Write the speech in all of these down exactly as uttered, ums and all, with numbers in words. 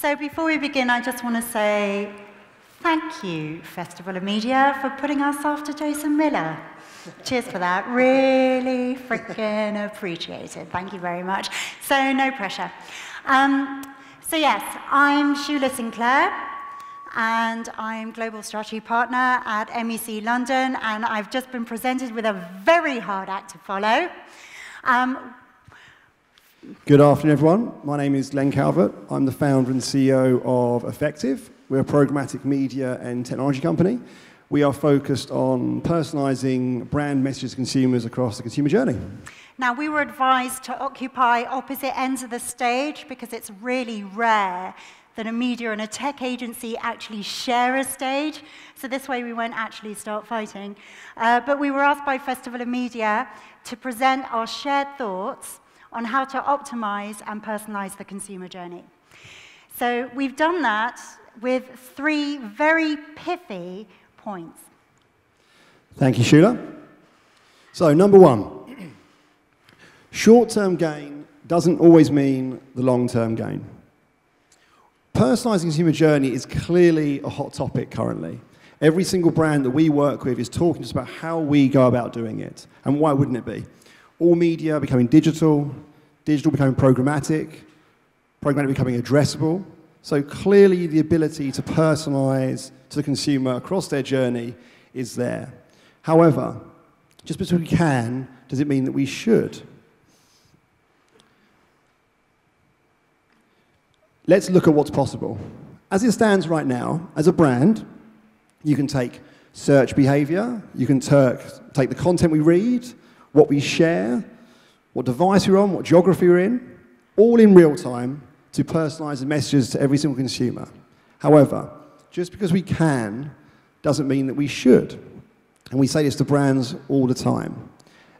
So before we begin, I just want to say thank you, Festival of Media, for putting us after Jason Miller. Cheers for that. Really freaking appreciated. Thank you very much. So no pressure. Um, so yes, I'm Shula Sinclair, and I'm Global Strategy Partner at M E C London, and I've just been presented with a very hard act to follow. Um, Good afternoon, everyone. My name is Glen Calvert. I'm the founder and C E O of Affectv. We're a programmatic media and technology company. We are focused on personalizing brand messages to consumers across the consumer journey. Now, we were advised to occupy opposite ends of the stage because it's really rare that a media and a tech agency actually share a stage. So this way we won't actually start fighting. Uh, but we were asked by Festival of Media to present our shared thoughts on how to optimize and personalize the consumer journey. So we've done that with three very pithy points. Thank you, Shula. So number one, short-term gain doesn't always mean the long-term gain. Personalizing consumer journey is clearly a hot topic currently. Every single brand that we work with is talking to us about how we go about doing it, and why wouldn't it be? All media becoming digital, digital becoming programmatic, programmatic becoming addressable. So clearly the ability to personalize to the consumer across their journey is there. However, just because we can, does it mean that we should? Let's look at what's possible. As it stands right now, as a brand, you can take search behavior, you can take the content we read, what we share, what device we're on, what geography we're in, all in real time to personalize the messages to every single consumer. However, just because we can doesn't mean that we should. And we say this to brands all the time.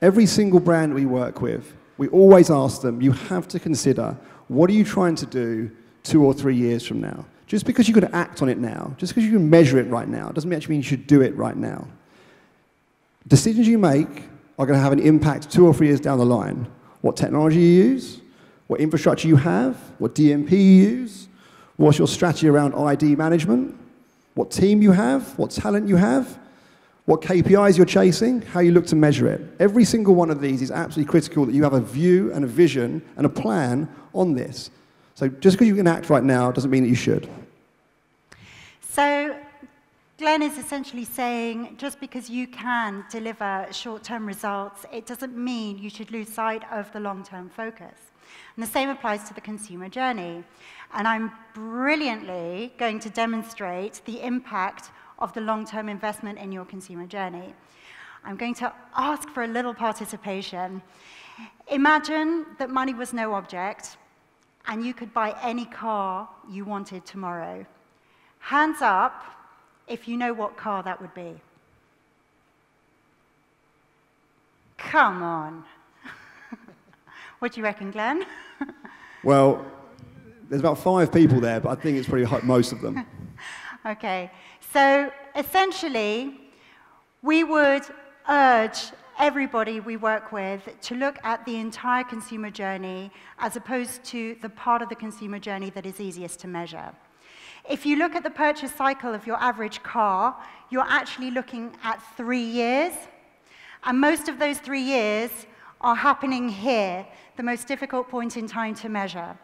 Every single brand we work with, we always ask them, you have to consider, what are you trying to do two or three years from now? Just because you can act on it now, just because you can measure it right now, doesn't actually mean you should do it right now. Decisions you make are going to have an impact two or three years down the line. What technology you use, what infrastructure you have, what D M P you use, what's your strategy around I D management, what team you have, what talent you have, what K P Is you're chasing, how you look to measure it. Every single one of these is absolutely critical that you have a view and a vision and a plan on this. So just because you can act right now doesn't mean that you should. So Glen is essentially saying, just because you can deliver short-term results, it doesn't mean you should lose sight of the long-term focus. And the same applies to the consumer journey. And I'm brilliantly going to demonstrate the impact of the long-term investment in your consumer journey. I'm going to ask for a little participation. Imagine that money was no object, and you could buy any car you wanted tomorrow. Hands up if you know what car that would be. Come on. What do you reckon, Glen? Well, there's about five people there, but I think it's pretty hot, most of them. Okay. So essentially, we would urge everybody we work with to look at the entire consumer journey as opposed to the part of the consumer journey that is easiest to measure. If you look at the purchase cycle of your average car, you're actually looking at three years. And most of those three years are happening here, the most difficult point in time to measure.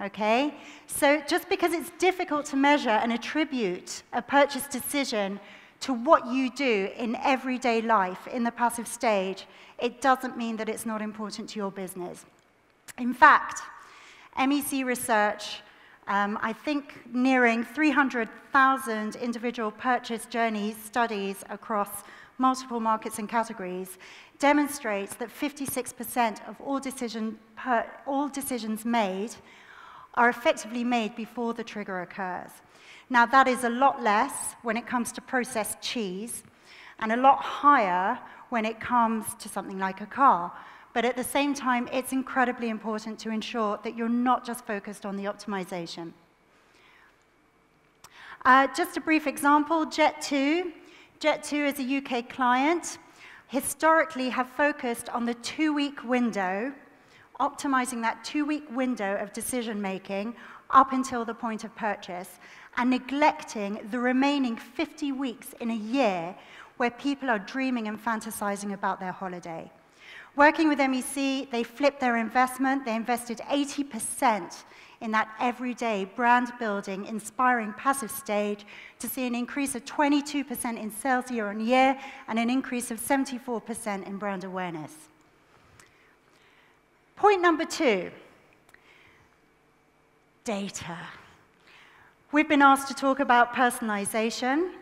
Okay? So just because it's difficult to measure and attribute a purchase decision to what you do in everyday life, in the passive stage, it doesn't mean that it's not important to your business. In fact, M E C research Um, I think nearing three hundred thousand individual purchase journey studies across multiple markets and categories demonstrates that fifty-six percent of all, decision per, all decisions made are effectively made before the trigger occurs. Now, that is a lot less when it comes to processed cheese and a lot higher when it comes to something like a car. But at the same time, it's incredibly important to ensure that you're not just focused on the optimization. Uh, just a brief example, Jet two. Jet two is a U K client. Historically, have focused on the two-week window, optimizing that two-week window of decision-making up until the point of purchase, and neglecting the remaining fifty weeks in a year where people are dreaming and fantasizing about their holiday. Working with M E C, they flipped their investment. They invested eighty percent in that everyday brand-building, inspiring passive stage to see an increase of twenty-two percent in sales year-on-year and an increase of seventy-four percent in brand awareness. Point number two, data. We've been asked to talk about personalization.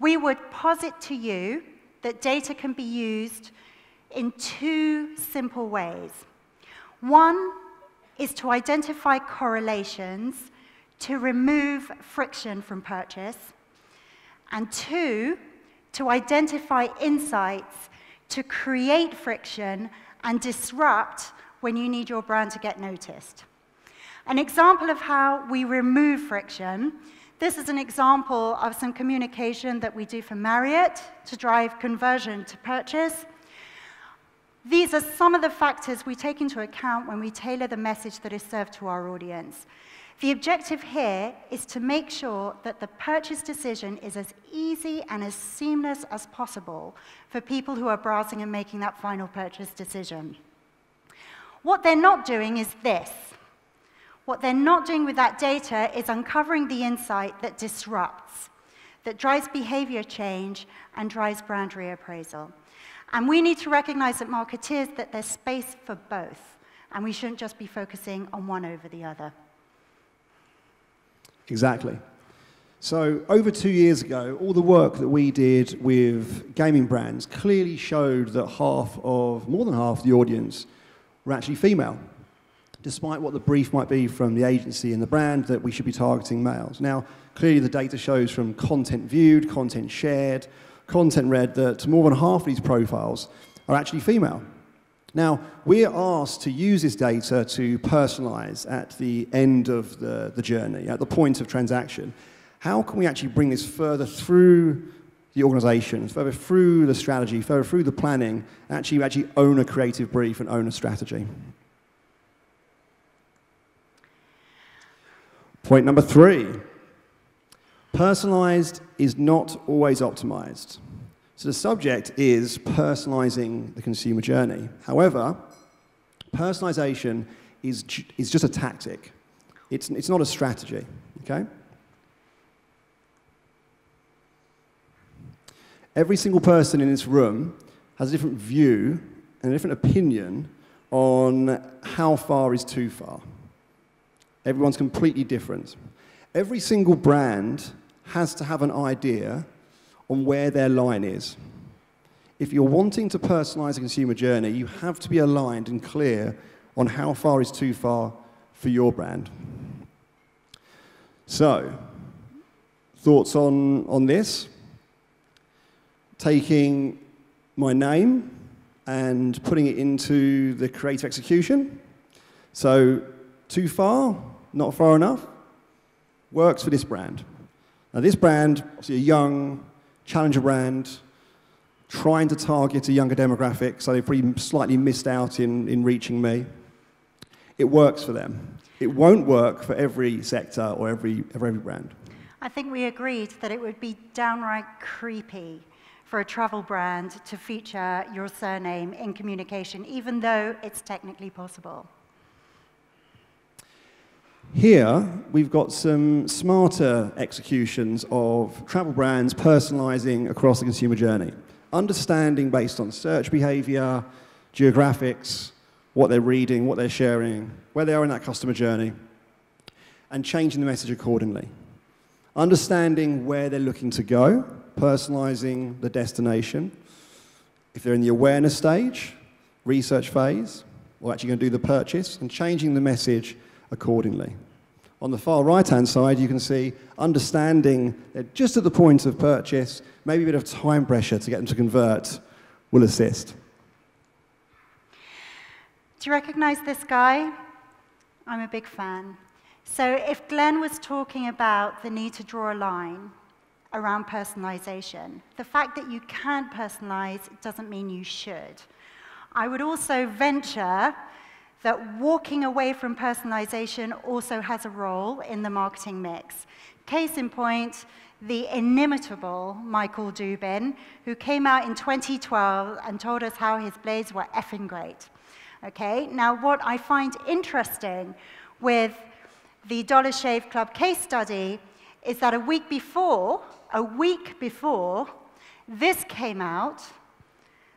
We would posit to you that data can be used in two simple ways. One is to identify correlations to remove friction from purchase, and two, to identify insights to create friction and disrupt when you need your brand to get noticed. An example of how we remove friction. This is an example of some communication that we do for Marriott to drive conversion to purchase. These are some of the factors we take into account when we tailor the message that is served to our audience. The objective here is to make sure that the purchase decision is as easy and as seamless as possible for people who are browsing and making that final purchase decision. What they're not doing is this. What they're not doing with that data is uncovering the insight that disrupts, that drives behavior change and drives brand reappraisal. And we need to recognize that marketeers that there's space for both, and we shouldn't just be focusing on one over the other. Exactly. So over two years ago, all the work that we did with gaming brands clearly showed that half of, more than half the audience were actually female, despite what the brief might be from the agency and the brand that we should be targeting males. Now, clearly the data shows from content viewed, content shared, content read that more than half of these profiles are actually female. Now, we're asked to use this data to personalize at the end of the, the journey, at the point of transaction. How can we actually bring this further through the organization, further through the strategy, further through the planning, and actually, actually own a creative brief and own a strategy? Point number three. Personalized is not always optimized. So the subject is personalizing the consumer journey. However, personalization is, is just a tactic. It's, it's not a strategy, okay? Every single person in this room has a different view and a different opinion on how far is too far. Everyone's completely different. Every single brand has to have an idea on where their line is. If you're wanting to personalize a consumer journey, you have to be aligned and clear on how far is too far for your brand. So, thoughts on, on this? Taking my name and putting it into the creative execution. So, too far, not far enough, works for this brand. Now, this brand, obviously a young challenger brand, trying to target a younger demographic, so they've probably slightly missed out in, in reaching me. It works for them. It won't work for every sector or every, every brand. I think we agreed that it would be downright creepy for a travel brand to feature your surname in communication, even though it's technically possible. Here, we've got some smarter executions of travel brands personalizing across the consumer journey. Understanding based on search behavior, geographics, what they're reading, what they're sharing, where they are in that customer journey, and changing the message accordingly. Understanding where they're looking to go, personalizing the destination. If they're in the awareness stage, research phase, or actually going to do the purchase, and changing the message accordingly. On the far right-hand side, you can see understanding that just at the point of purchase, maybe a bit of time pressure to get them to convert will assist. Do you recognize this guy? I'm a big fan. So if Glenn was talking about the need to draw a line around personalization, the fact that you can personalize doesn't mean you should. I would also venture that walking away from personalization also has a role in the marketing mix. Case in point, the inimitable Michael Dubin, who came out in twenty twelve and told us how his blades were effing great. Okay, now what I find interesting with the Dollar Shave Club case study is that a week before, a week before, this came out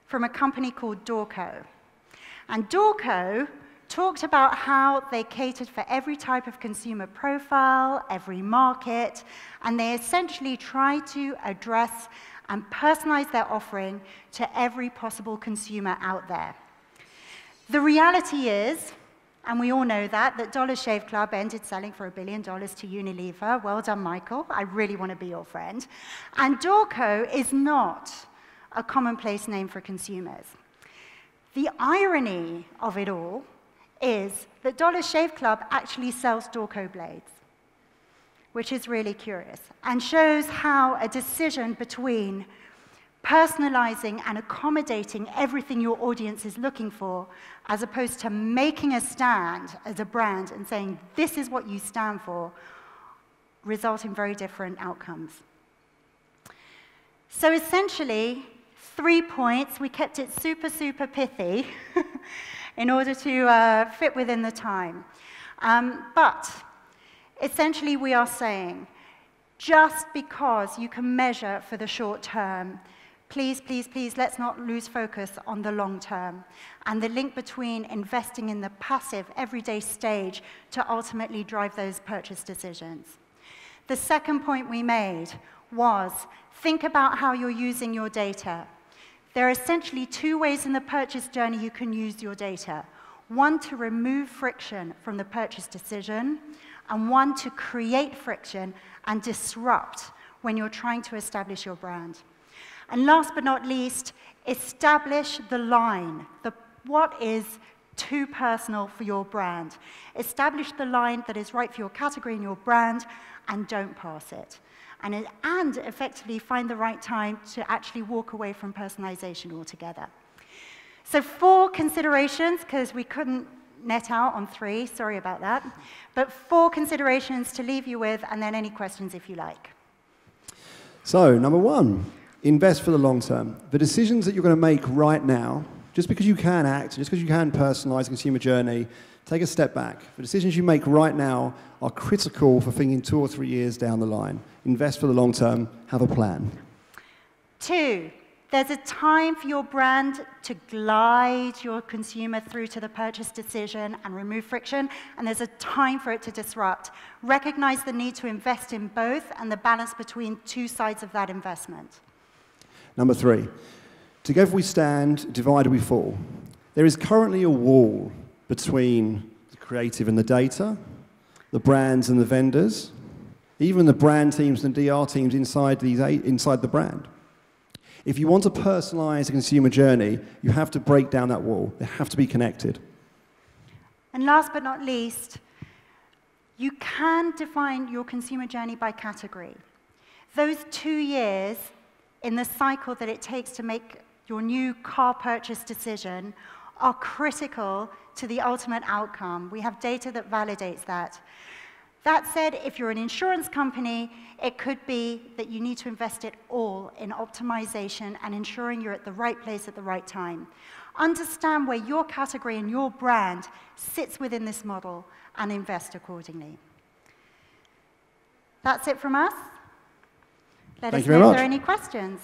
from a company called Dorco. And Dorco talked about how they catered for every type of consumer profile, every market, and they essentially tried to address and personalize their offering to every possible consumer out there. The reality is, and we all know that, that Dollar Shave Club ended selling for a billion dollars to Unilever. Well done, Michael. I really want to be your friend. And Dorco is not a commonplace name for consumers. The irony of it all is that Dollar Shave Club actually sells Dorco blades, which is really curious, and shows how a decision between personalizing and accommodating everything your audience is looking for, as opposed to making a stand as a brand and saying, this is what you stand for, result in very different outcomes. So essentially, three points. We kept it super, super pithy in order to uh, fit within the time. Um, but essentially, we are saying, just because you can measure for the short term, please, please, please, let's not lose focus on the long term and the link between investing in the passive everyday stage to ultimately drive those purchase decisions. The second point we made was, think about how you're using your data. There are essentially two ways in the purchase journey you can use your data. One, to remove friction from the purchase decision, and one, to create friction and disrupt when you're trying to establish your brand. And last but not least, establish the line, the, what is too personal for your brand. Establish the line that is right for your category and your brand, and don't pass it. And, and effectively find the right time to actually walk away from personalization altogether. So four considerations, because we couldn't net out on three, sorry about that, but four considerations to leave you with, and then any questions if you like. So number one, invest for the long term. The decisions that you're going to make right now, just because you can act, just because you can personalize the consumer journey, take a step back. The decisions you make right now are critical for thinking two or three years down the line. Invest for the long term, have a plan. Two, there's a time for your brand to glide your consumer through to the purchase decision and remove friction, and there's a time for it to disrupt. Recognize the need to invest in both and the balance between two sides of that investment. Number three, together we stand, divided we fall. There is currently a wall between the creative and the data, the brands and the vendors, even the brand teams and D R teams inside, these eight, inside the brand. If you want to personalize a consumer journey, you have to break down that wall. They have to be connected. And last but not least, you can define your consumer journey by category. Those two years in the cycle that it takes to make your new car purchase decision are critical to the ultimate outcome. We have data that validates that. That said, if you're an insurance company, it could be that you need to invest it all in optimization and ensuring you're at the right place at the right time. Understand where your category and your brand sits within this model and invest accordingly. That's it from us. Let us know if there are any questions.